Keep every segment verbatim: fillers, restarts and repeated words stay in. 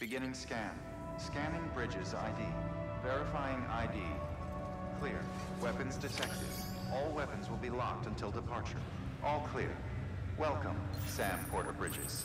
Beginning scan. Scanning Bridges I D. Verifying I D. Clear. Weapons detected. All weapons will be locked until departure. All clear. Welcome, Sam Porter Bridges.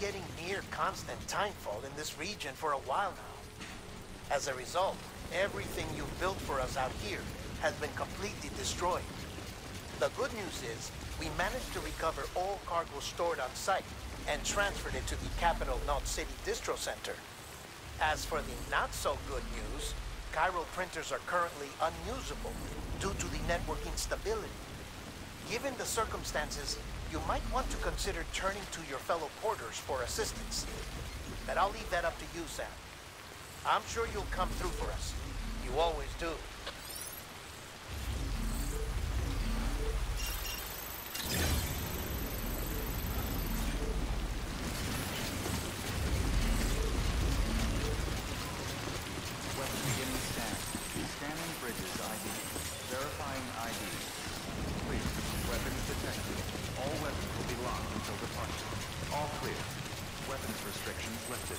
Getting near constant timefall in this region for a while now. As a result, everything you've built for us out here has been completely destroyed. The good news is, we managed to recover all cargo stored on site and transferred it to the capital North City Distro Center. As for the not-so-good news, chiral printers are currently unusable due to the network instability. Given the circumstances, you might want to consider turning to your fellow porters for assistance. But I'll leave that up to you, Sam. I'm sure you'll come through for us. You always do. Restrictions lifted.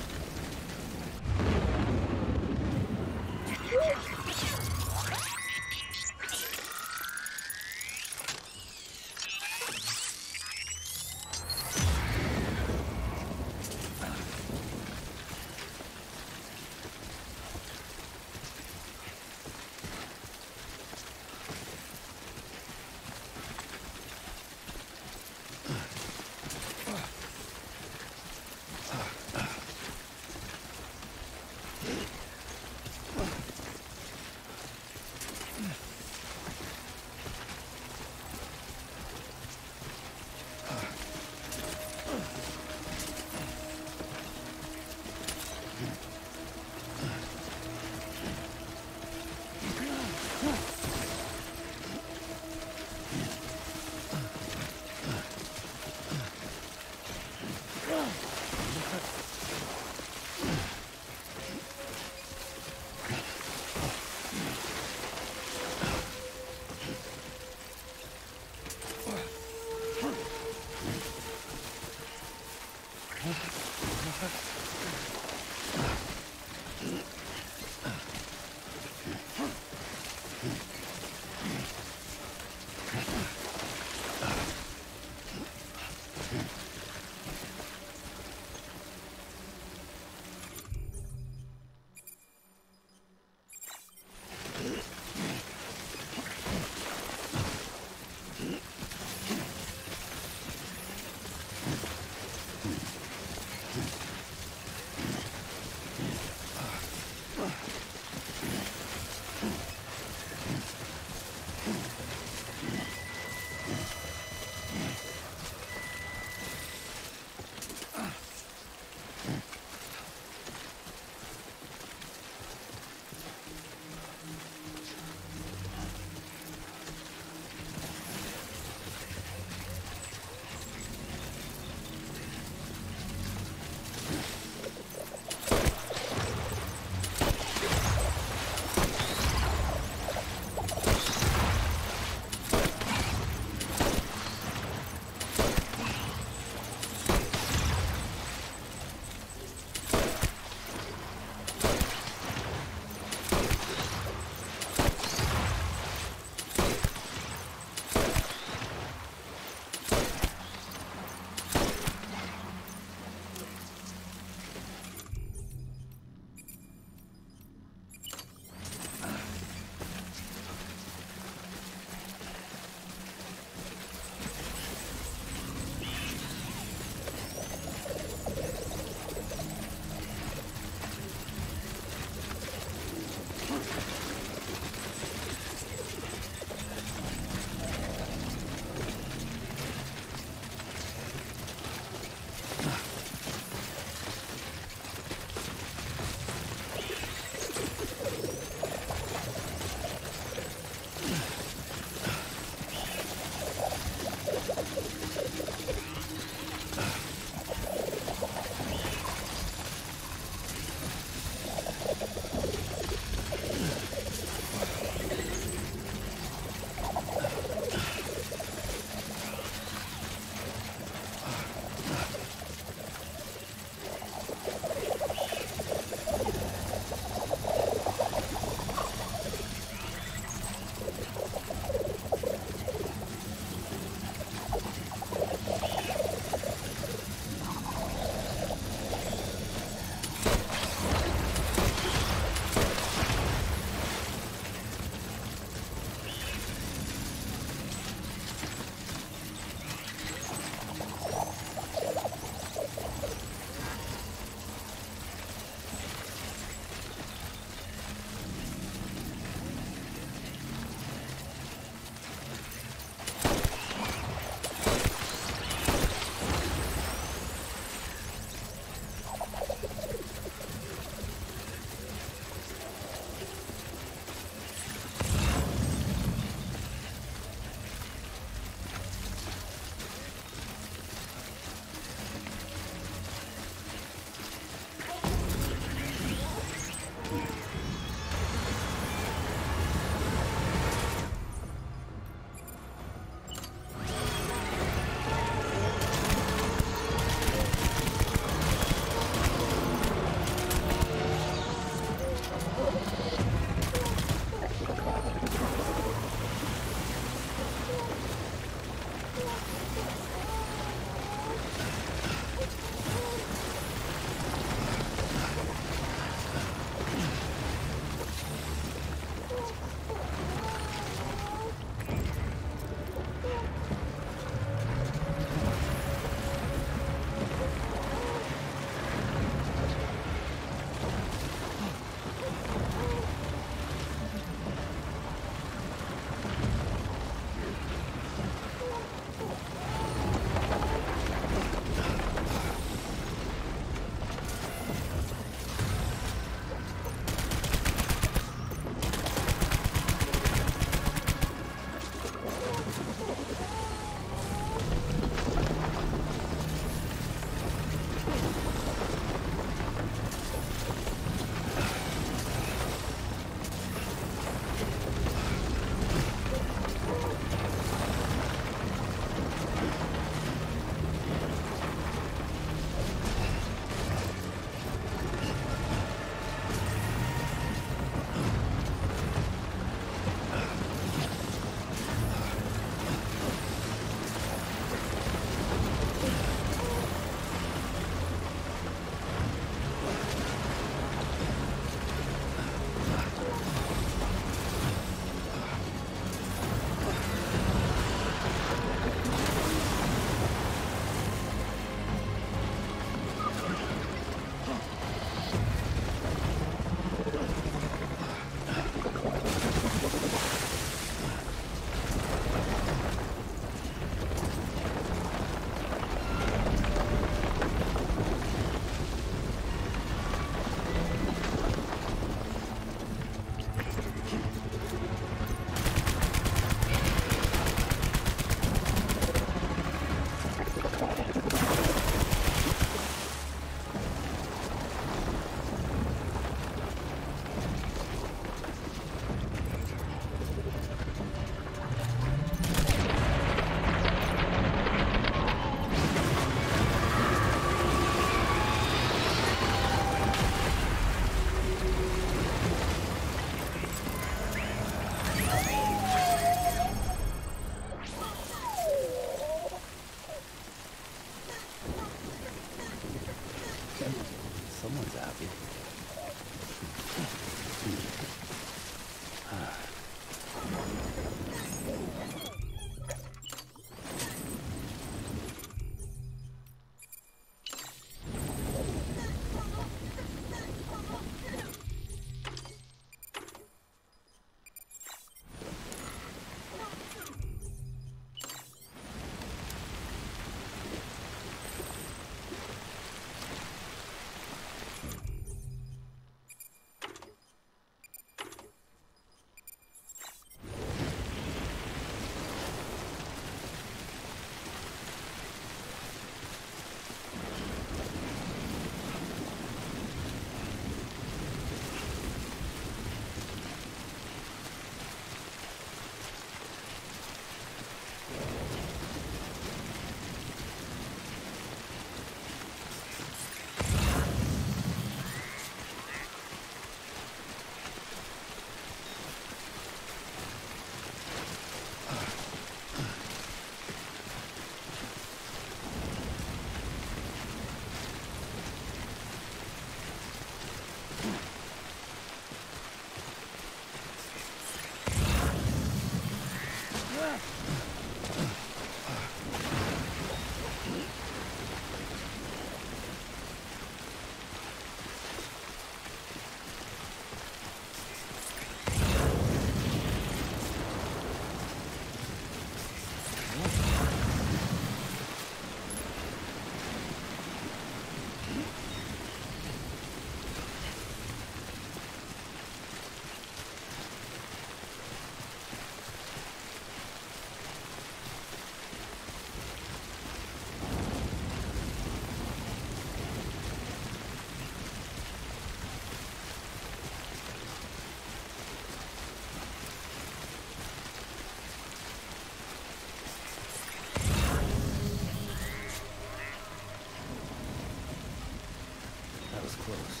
close.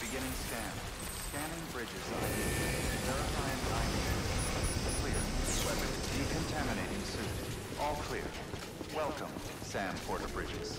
Beginning scan. Scanning bridges. Verifying I D. Clear. Weapon decontaminating suit. All clear. Welcome, Sam Porter Bridges.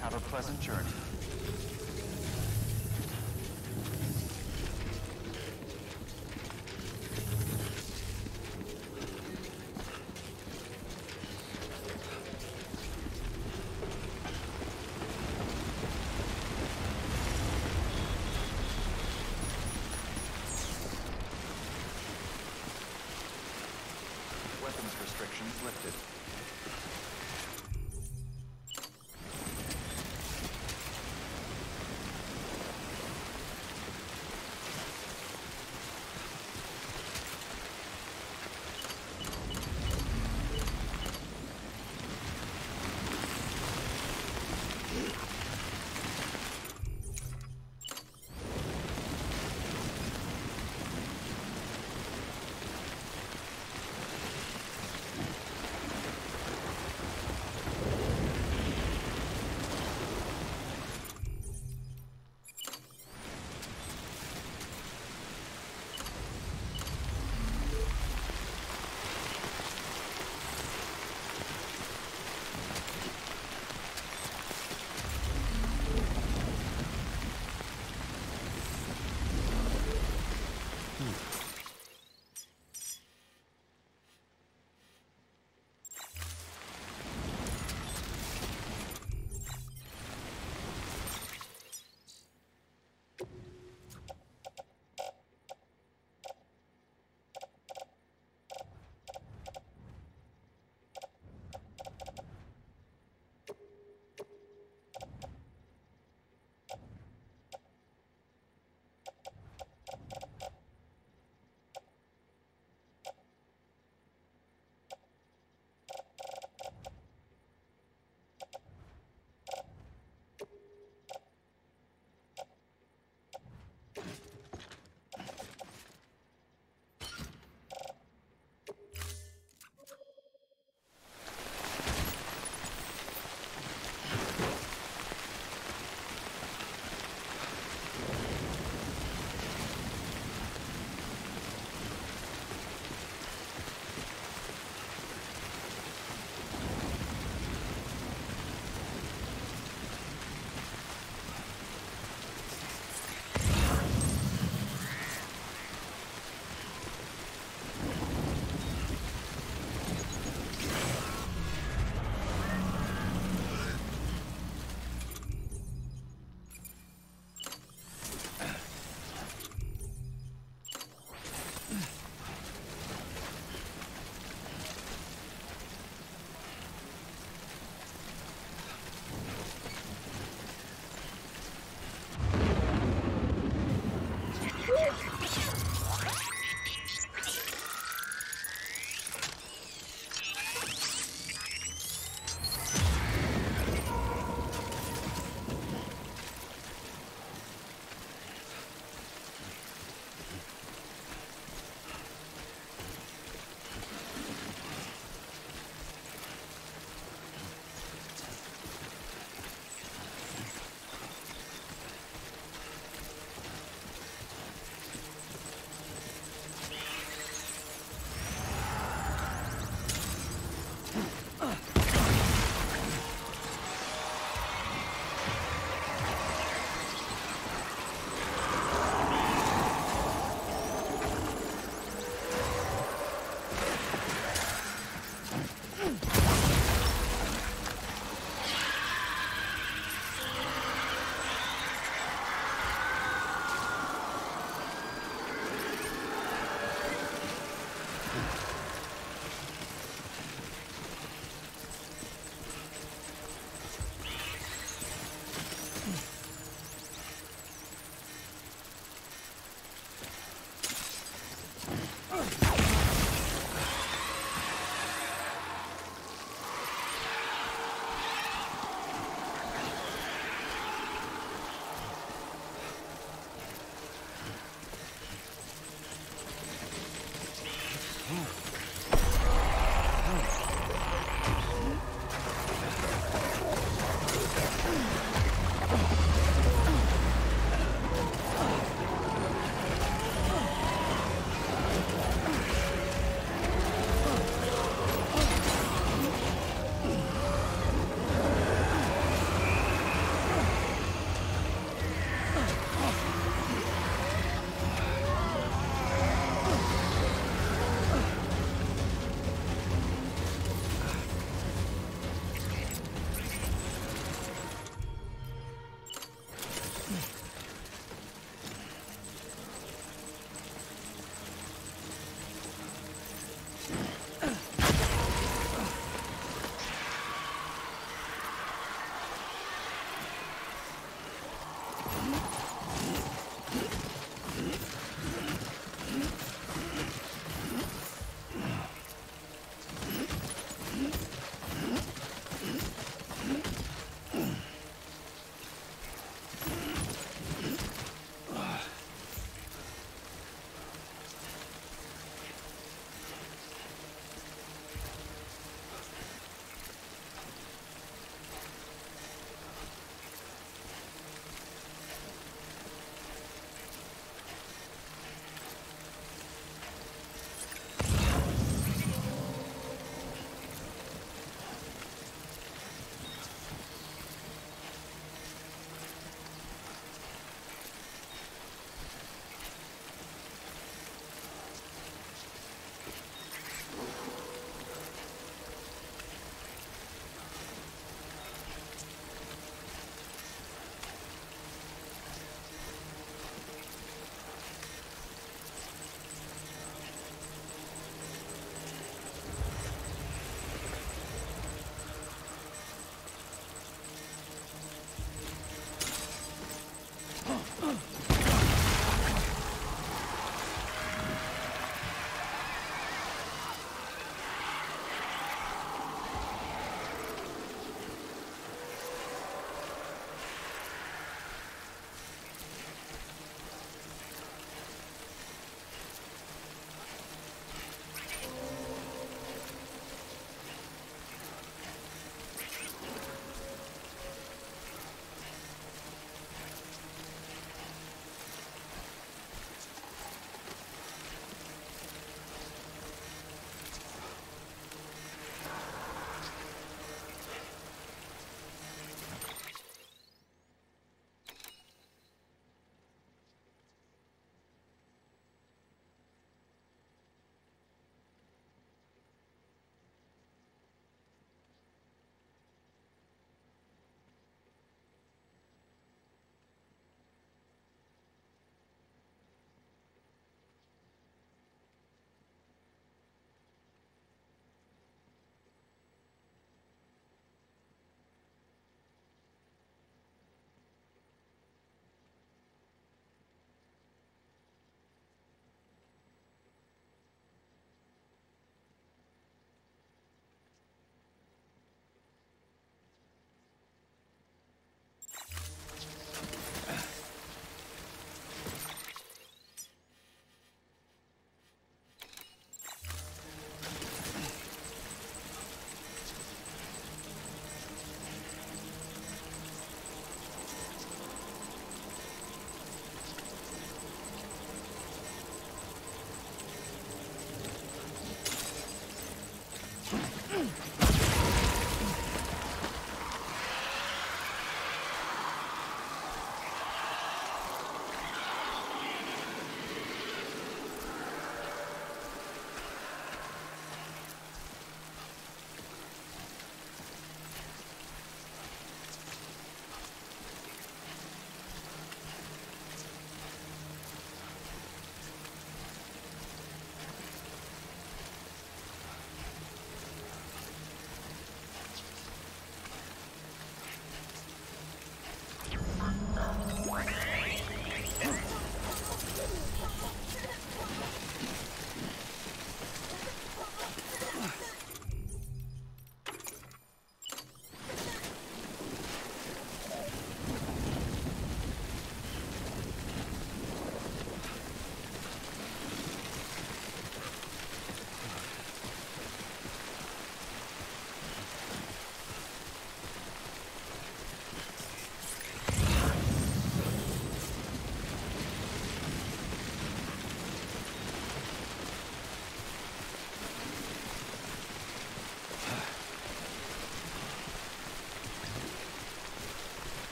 Have a pleasant journey. Weapons restrictions lifted.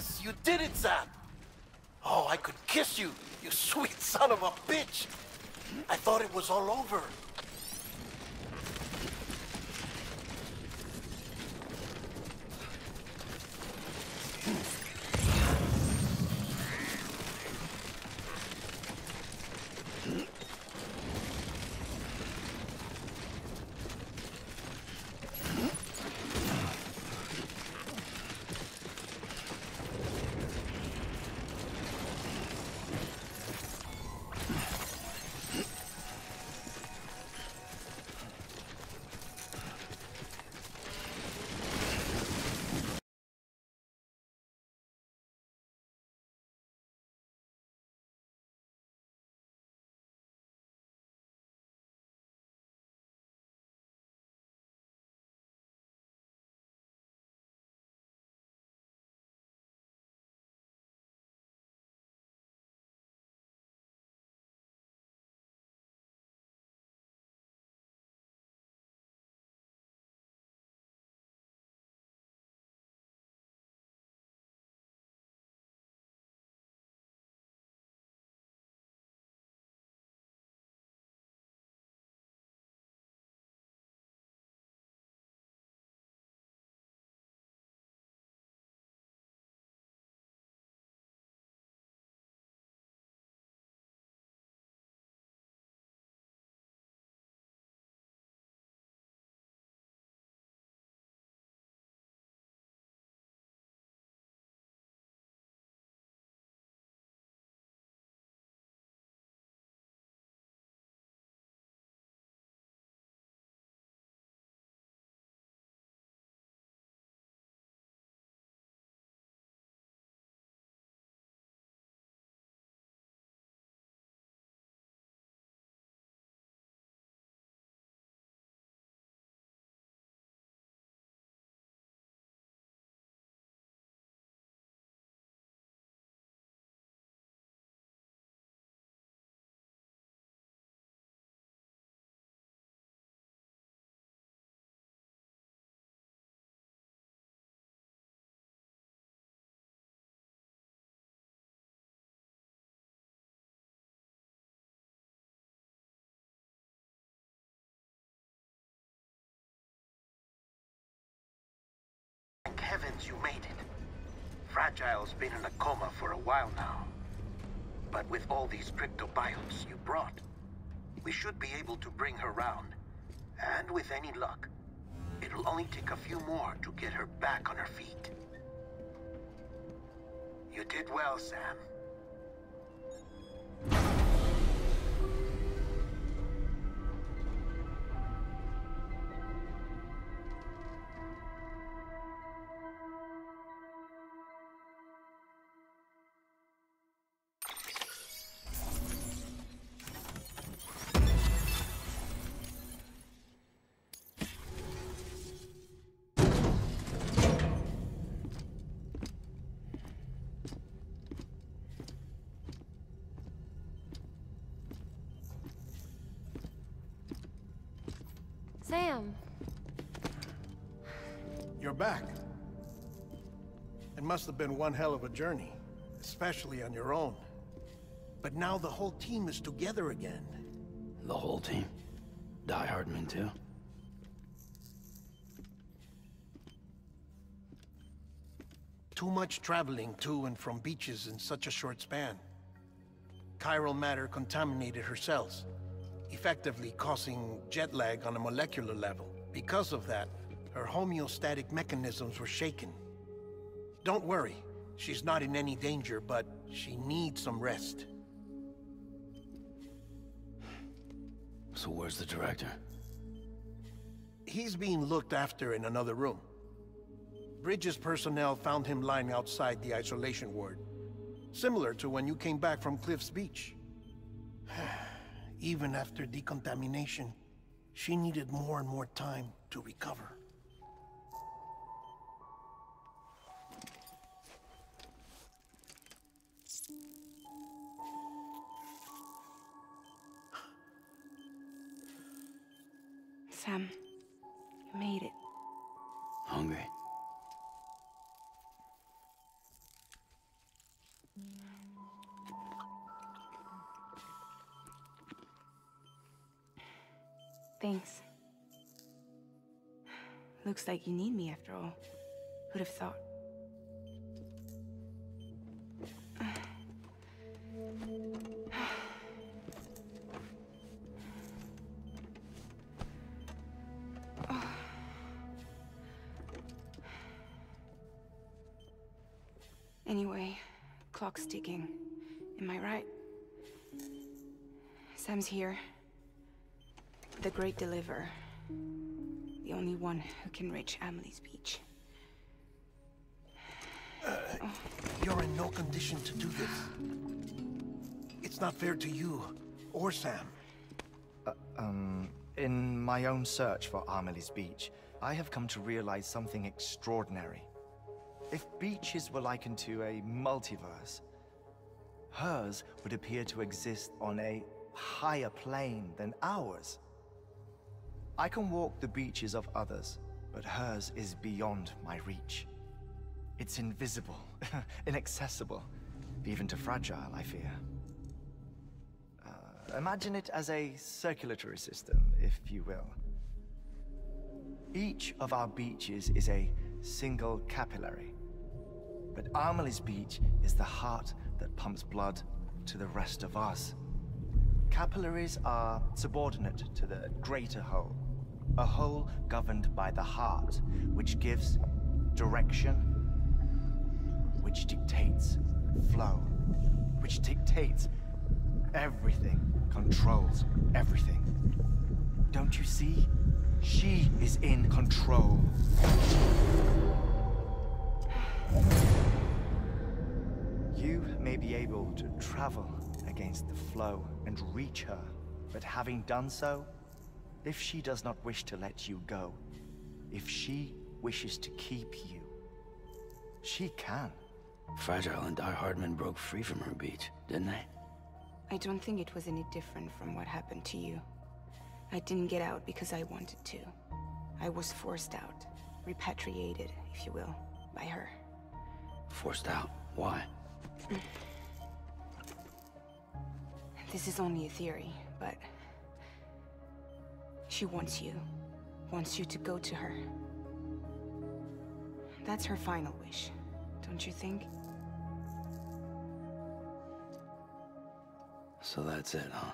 Yes, you did it, Sam! Oh, I could kiss you, you sweet son of a bitch! I thought it was all over. Thank heavens you made it. Fragile's been in a coma for a while now. But with all these cryptobiomes you brought, we should be able to bring her round. And with any luck, it'll only take a few more to get her back on her feet. You did well, Sam. Sam. You're back. It must have been one hell of a journey, especially on your own. But now the whole team is together again. The whole team? Diehardman too? Too much traveling to and from beaches in such a short span. Chiral matter contaminated her cells, effectively causing jet lag on a molecular level. Because of that, her homeostatic mechanisms were shaken. Don't worry, she's not in any danger, but she needs some rest. So where's the director? He's being looked after in another room. Bridges personnel found him lying outside the isolation ward, similar to when you came back from Cliff's Beach. Even after decontamination, she needed more and more time to recover. Sam, you made it. Hungry? Thanks. Looks like you need me after all. Who'd have thought? Anyway, clock's ticking. Am I right? Sam's here. The great deliverer. The only one who can reach Amelie's beach. Uh, oh. You're in no condition to do this. It's not fair to you, or Sam. Uh, um, in my own search for Amelie's beach, I have come to realize something extraordinary. If beaches were likened to a multiverse, hers would appear to exist on a higher plane than ours. I can walk the beaches of others, but hers is beyond my reach. It's invisible, inaccessible, even to Fragile, I fear. Uh, imagine it as a circulatory system, if you will. Each of our beaches is a single capillary. But Amelie's beach is the heart that pumps blood to the rest of us. Capillaries are subordinate to the greater whole, a whole governed by the heart, which gives direction, which dictates flow, which dictates everything, controls everything. Don't you see? She is in control. You may be able to travel against the flow and reach her, but having done so, if she does not wish to let you go, if she wishes to keep you, she can. Fragile and Diehardman broke free from her beach, didn't they? I don't think it was any different from what happened to you. I didn't get out because I wanted to. I was forced out, repatriated, if you will, by her. Forced out? Why? This is only a theory, but she wants you. Wants you to go to her. That's her final wish, don't you think? So that's it, huh?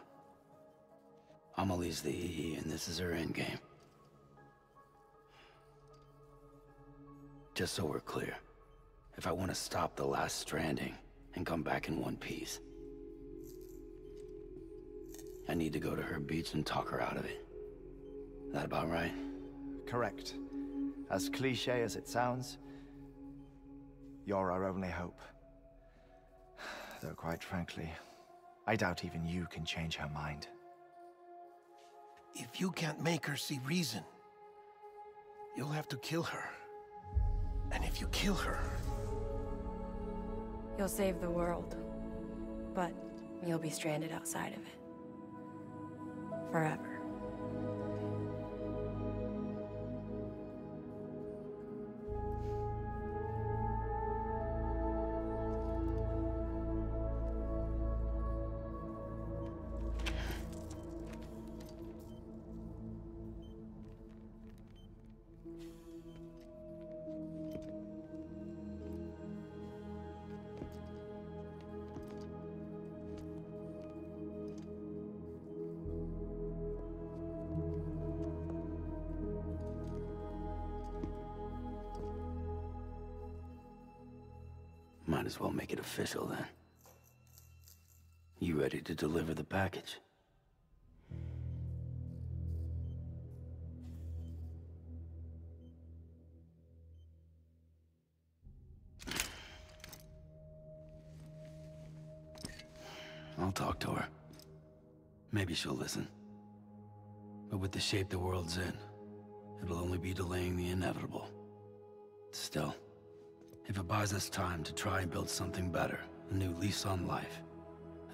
Amelie's the E E, and this is her endgame. Just so we're clear, if I want to stop the last stranding and come back in one piece, I need to go to her beach and talk her out of it. Is that about right? Correct. As cliche as it sounds, you're our only hope. Though quite frankly, I doubt even you can change her mind. If you can't make her see reason, you'll have to kill her. And if you kill her... You'll save the world, but you'll be stranded outside of it. Forever. Might as well make it official, then. You ready to deliver the package? I'll talk to her. Maybe she'll listen. But with the shape the world's in, it'll only be delaying the inevitable. Still, if it buys us time to try and build something better, a new lease on life,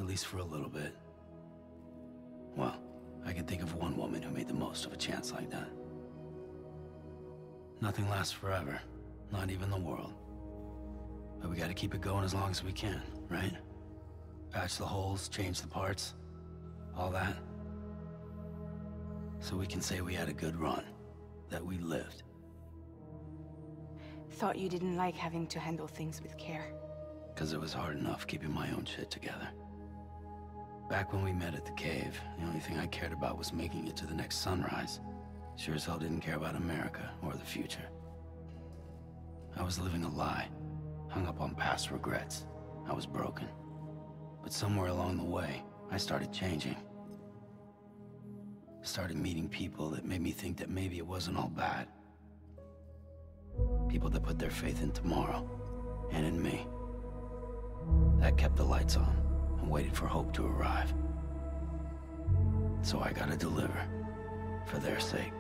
at least for a little bit. Well, I can think of one woman who made the most of a chance like that. Nothing lasts forever, not even the world. But we gotta keep it going as long as we can, right? Patch the holes, change the parts, all that. So we can say we had a good run, that we lived. Thought you didn't like having to handle things with care. Because it was hard enough keeping my own shit together. Back when we met at the cave, the only thing I cared about was making it to the next sunrise. Sure as hell didn't care about America or the future. I was living a lie, hung up on past regrets. I was broken. But somewhere along the way, I started changing. Started meeting people that made me think that maybe it wasn't all bad. People that put their faith in tomorrow, and in me. That kept the lights on, and waited for hope to arrive. So I gotta deliver, for their sake.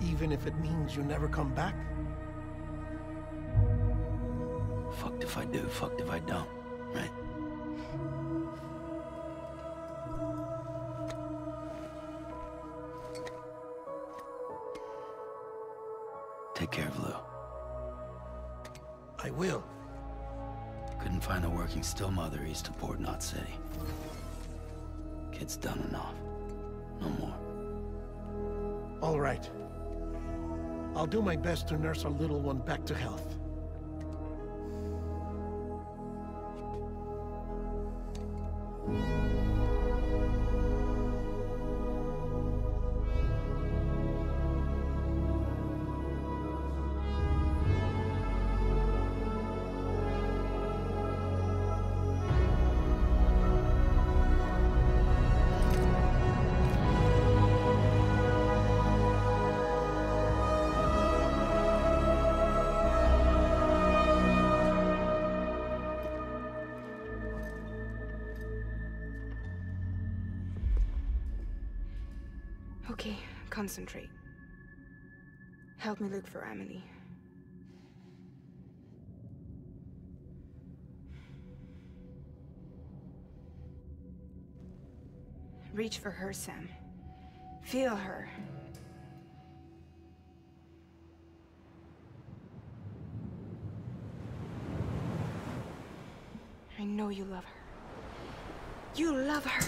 Even if it means you never come back? Fucked if I do, fucked if I don't, right? Take care of Lou. I will. Couldn't find a working still mother east of Port Knot City. Kid's done enough. No more. All right. I'll do my best to nurse our little one back to health. Okay, concentrate. Help me look for Amelie. Reach for her, Sam. Feel her. I know you love her. You love her!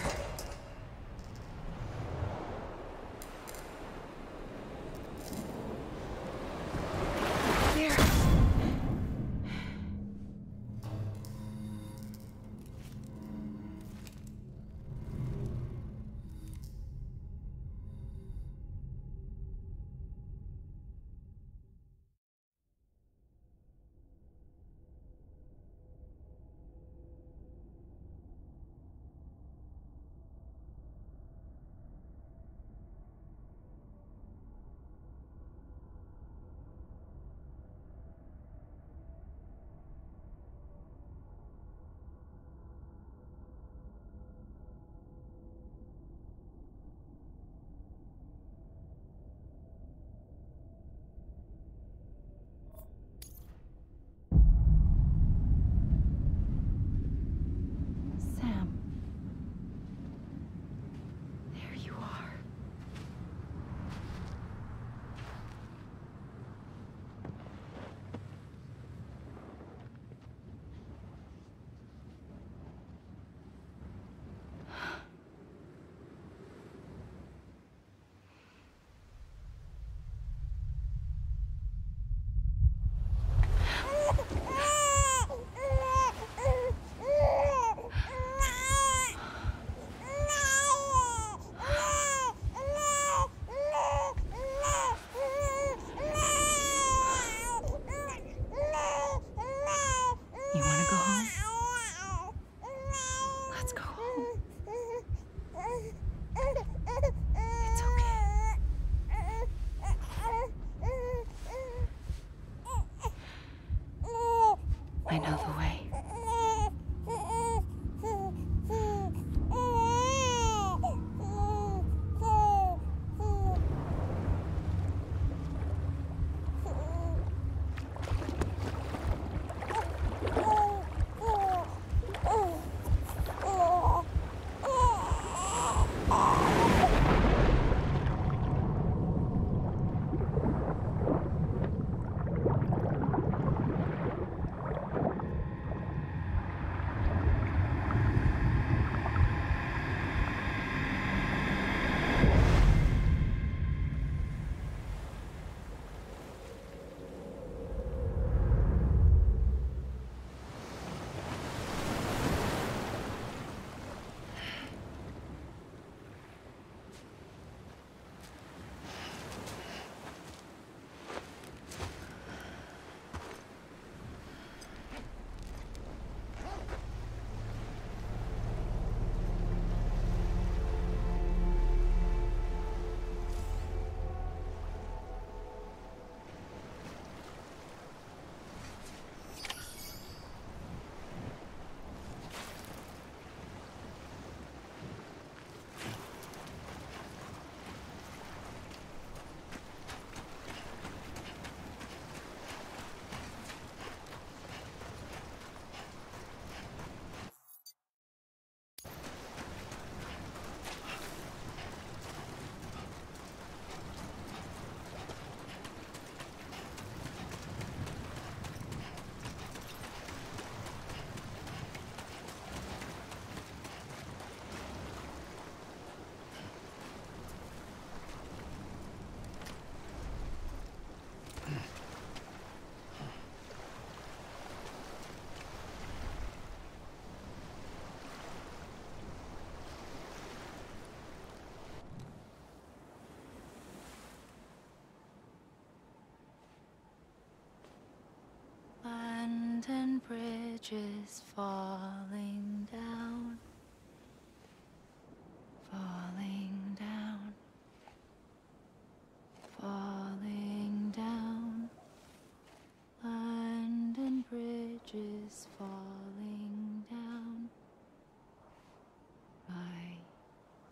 bridges falling down, falling down, falling down. London bridges falling down, my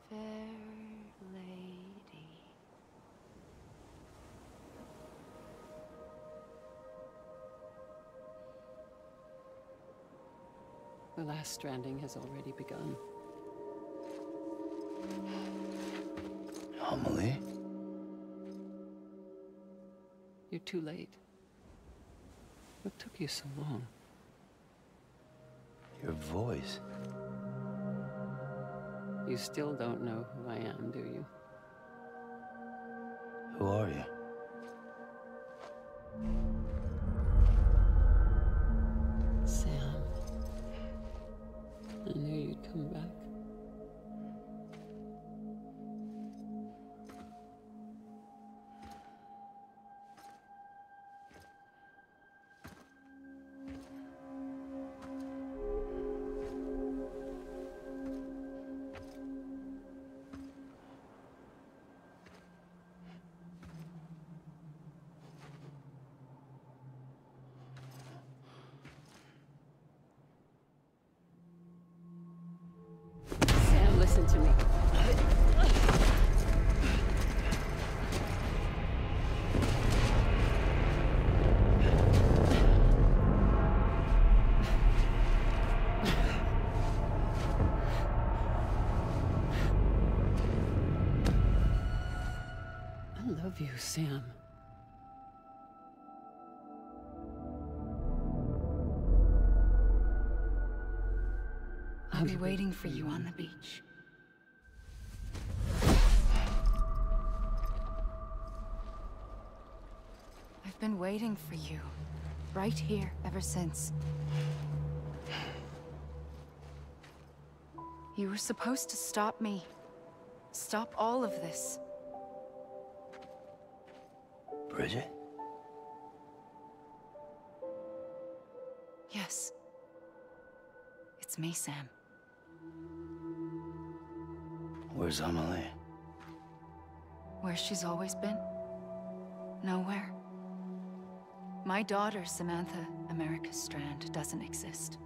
fair lady. The last stranding has already begun. Amelie? You're too late. What took you so long? Your voice. You still don't know who I am, do you? Who are you? Sam. I knew you'd come back. You, Sam. I'll be waiting for you on the beach. I've been waiting for you, right here, ever since. You were supposed to stop me, stop all of this. Bridget? Yes. It's me, Sam. Where's Amelie? Where she's always been. Nowhere. My daughter, Samantha America Strand, doesn't exist.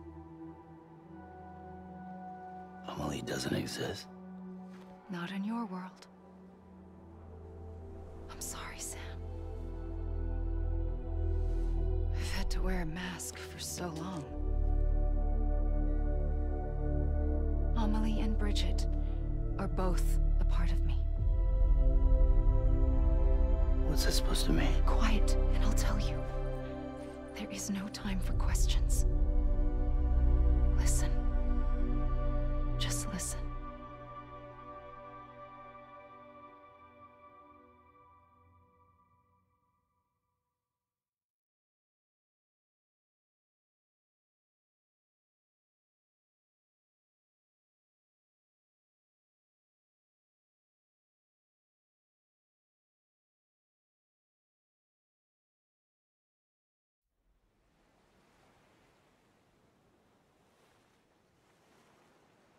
Amelie doesn't exist? Not in your world. I'm sorry, Sam. To wear a mask for so long. Amelie and Bridget are both a part of me. What's that supposed to mean? Quiet, and I'll tell you. There is no time for questions. Listen. Just listen.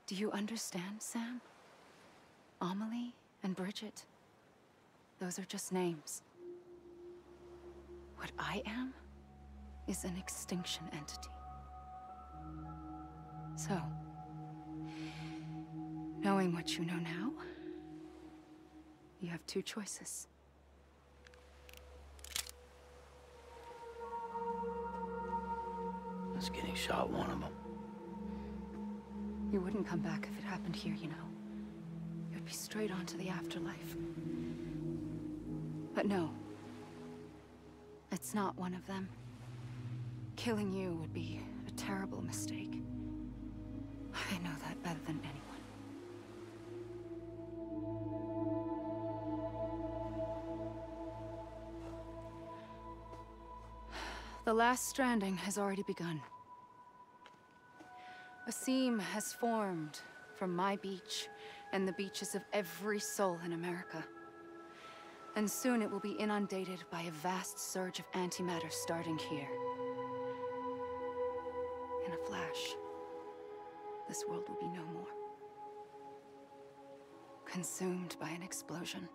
Do you understand, Sam? Amelie and Bridget, those are just names. What I am is an extinction entity. So, knowing what you know now, you have two choices. I was getting shot, one of them. You wouldn't come back if it happened here, you know. You'd be straight on to the afterlife. But no. It's not one of them. Killing you would be a terrible mistake. I know that better than anyone. The last stranding has already begun. A seam has formed from my beach and the beaches of every soul in America. And soon it will be inundated by a vast surge of antimatter starting here. In a this world will be no more. Consumed by an explosion.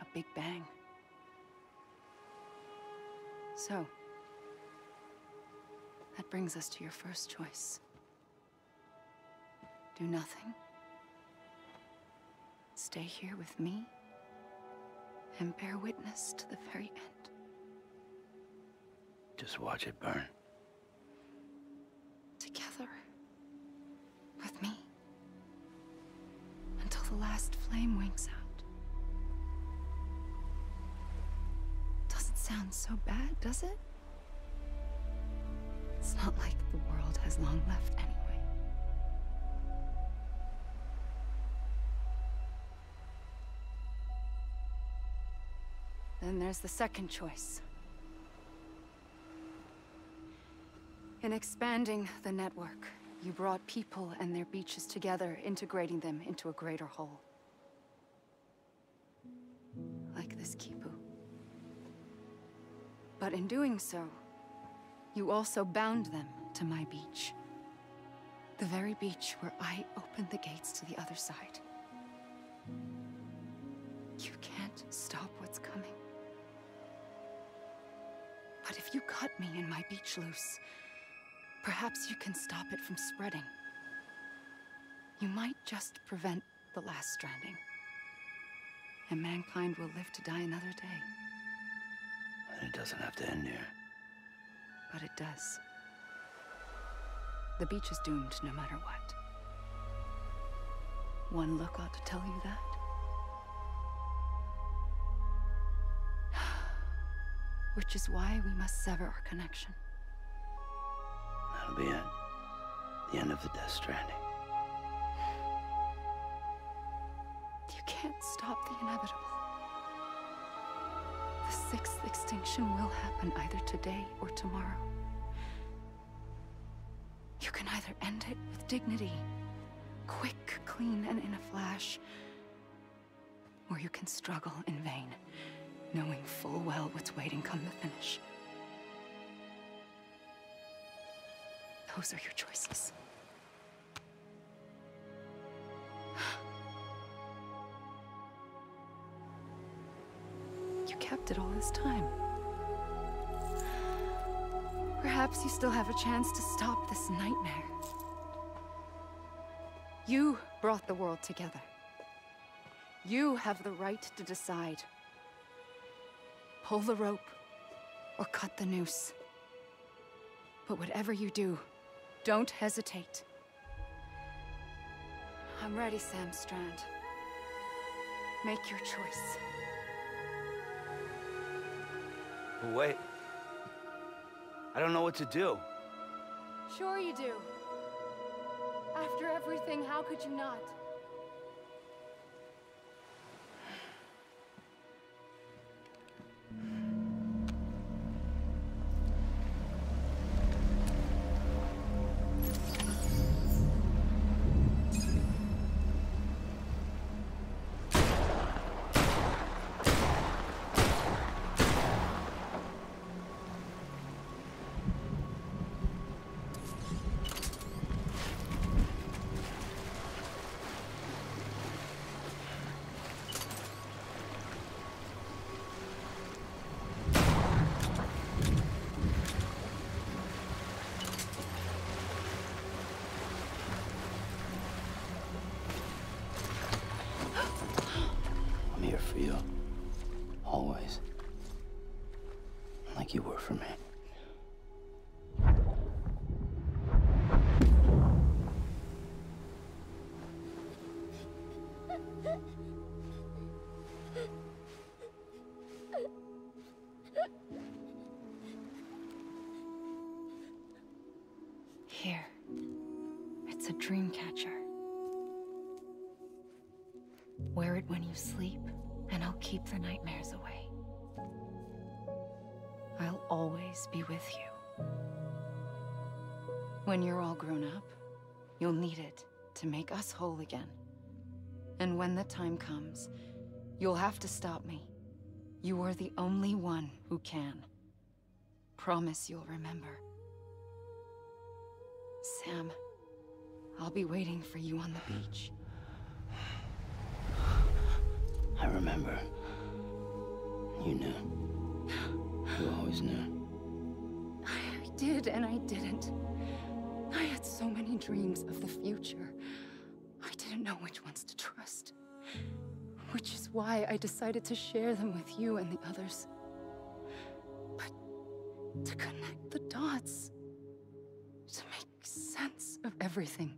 A big bang. So, that brings us to your first choice. Do nothing. Stay here with me and bear witness to the very end. Just watch it burn. Together. With me. Until the last flame winks out. Doesn't sound so bad, does it? It's not like the world has long left anyway. Then there's the second choice. In expanding the network, you brought people and their beaches together, integrating them into a greater whole. Like this khipu. But in doing so, you also bound them to my beach. The very beach where I opened the gates to the other side. You can't stop what's coming. But if you cut me and my beach loose, perhaps you can stop it from spreading. You might just prevent the last stranding. And mankind will live to die another day. And it doesn't have to end here. But it does. The beach is doomed no matter what. One look ought to tell you that. Which is why we must sever our connection. That'll be it. The end of the Death Stranding. You can't stop the inevitable. The sixth extinction will happen either today or tomorrow. You can either end it with dignity, quick, clean, and in a flash, or you can struggle in vain. Knowing full well what's waiting come the finish. Those are your choices. You kept it all this time. Perhaps you still have a chance to stop this nightmare. You brought the world together. You have the right to decide. Pull the rope, or cut the noose. But whatever you do, don't hesitate. I'm ready, Sam Strand. Make your choice. Wait. I don't know what to do. Sure you do. After everything, how could you not? You were for me. Here. It's a dream catcher. Wear it when you sleep, and I'll keep the nightmares away. I'll always be with you. When you're all grown up, you'll need it to make us whole again. And when the time comes, you'll have to stop me. You are the only one who can. Promise you'll remember. Sam. I'll be waiting for you on the beach. I remember. You knew. You always knew. I did and I didn't. I had so many dreams of the future. I didn't know which ones to trust. Which is why I decided to share them with you and the others. But to connect the dots, to make sense of everything,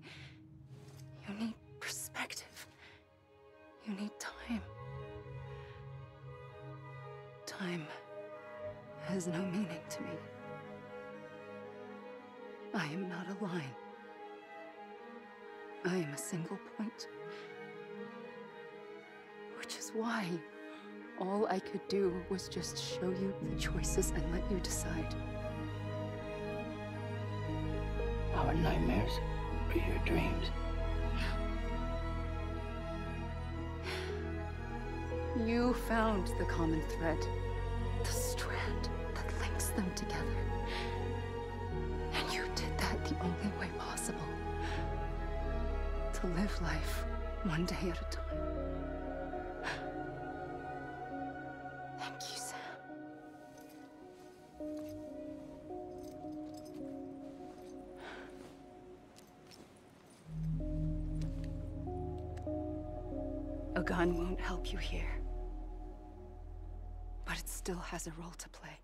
you need perspective. You need time. Time has no meaning to me. I am not a line. I am a single point. Which is why all I could do was just show you the choices and let you decide. Our nightmares are your dreams. You found the common thread, the strand that links them together. And you did that the only way possible. To live life one day at a time. Gun won't help you here, but it still has a role to play.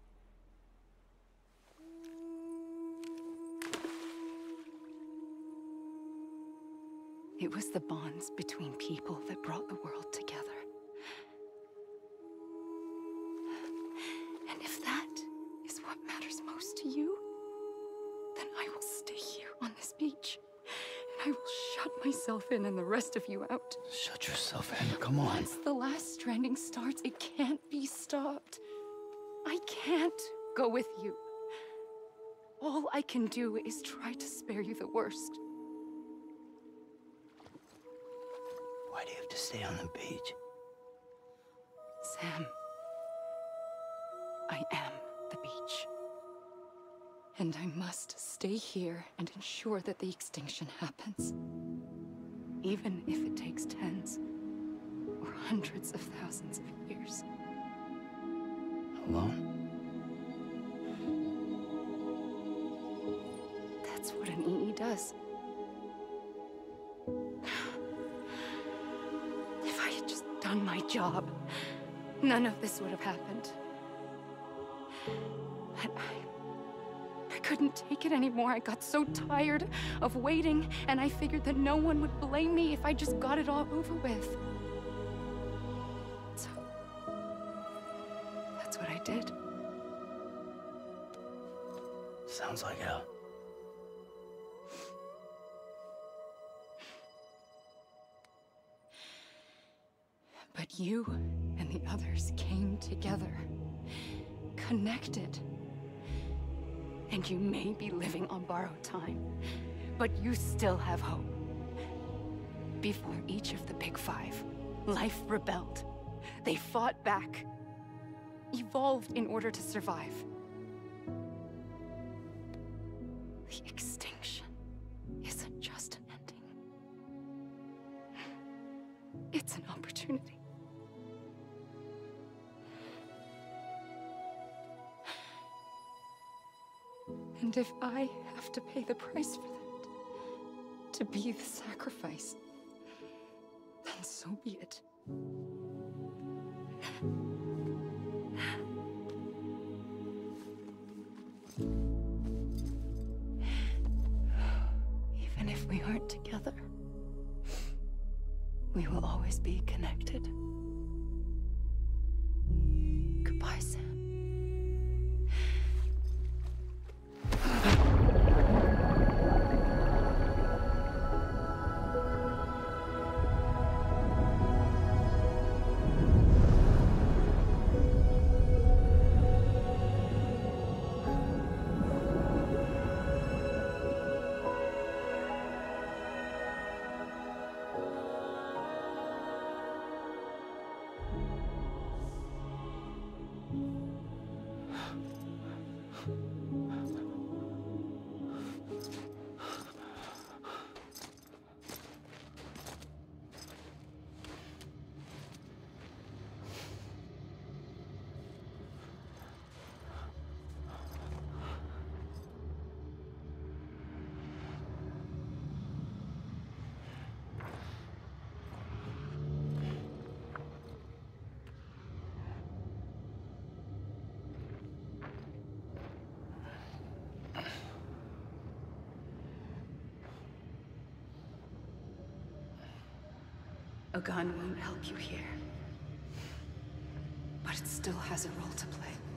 It was the bonds between people that brought the world together. And if that is what matters most to you, then I will stay here on this beach. I will shut myself in and the rest of you out. Shut yourself in, come on. Once the last stranding starts, it can't be stopped. I can't go with you. All I can do is try to spare you the worst. Why do you have to stay on the beach? Sam, I am the beach. And I must stay here and ensure that the extinction happens. Even if it takes tens or hundreds of thousands of years. Alone? That's what an E E does. If I had just done my job, none of this would have happened. But I... I couldn't take it anymore. I got so tired of waiting, and I figured that no one would blame me if I just got it all over with. So, that's what I did. Sounds like hell. But you and the others came together, connected. And you may be living on borrowed time, but you still have hope. Before each of the Big Five, life rebelled. They fought back, evolved in order to survive. The extinction isn't just an ending. It's an opportunity. And if I have to pay the price for that, to be the sacrifice, then so be it. Even if we aren't together, we will always be connected. Goodbye, Sam. A gun won't help you here. But it still has a role to play.